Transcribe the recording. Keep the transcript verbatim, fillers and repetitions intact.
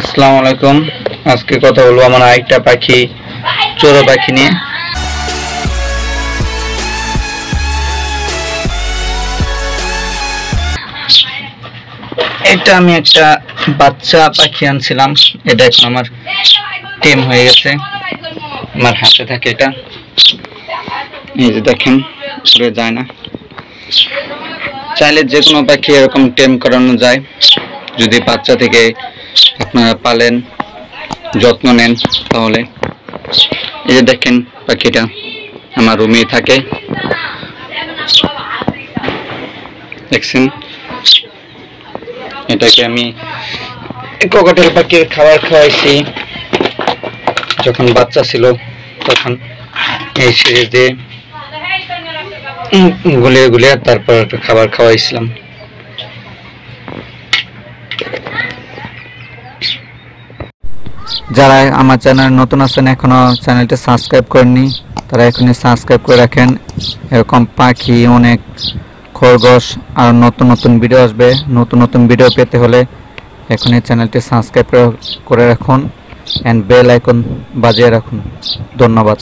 আসসালামু আলাইকুম। আজকে কথা বলবো আমার আরেকটা পাখি, চড়ুই পাখি নিয়ে। এটা আমি একটা বাচ্চা পাখি আনছিলাম, এটা এখন আমার টেম হয়ে গেছে, আমার হাতে থাকে। এটা এই যে দেখেন, উড়ে যায় না। চাইলে যে কোনো পাখি এরকম টেম করানো যায়, যদি বাচ্চা থেকে আপনারা পালেন, যত্ন নেন। তাহলে এই যে দেখেন, পাখিটা আমার রুমেই থাকে, দেখছেন। এটাকে আমি ককটেল পাখির খাবার খাওয়াইছি যখন বাচ্চা ছিল, তখন এই সিরিজ দিয়ে গুলিয়ে গুলিয়ে তারপর খাবার খাওয়াইছিলাম। যারা আমার চ্যানেল নতুন আছেন, এখনও চ্যানেলটা সাবস্ক্রাইব করেননি, তারা এখনই সাবস্ক্রাইব করে রাখেন। এরকম পাখি, অনেক খরগোশ আর নতুন নতুন ভিডিও আসবে। নতুন নতুন ভিডিও পেতে হলে এখনই চ্যানেলটি সাবস্ক্রাইব করে রাখুন অ্যান্ড বেল আইকন বাজিয়ে রাখুন। ধন্যবাদ।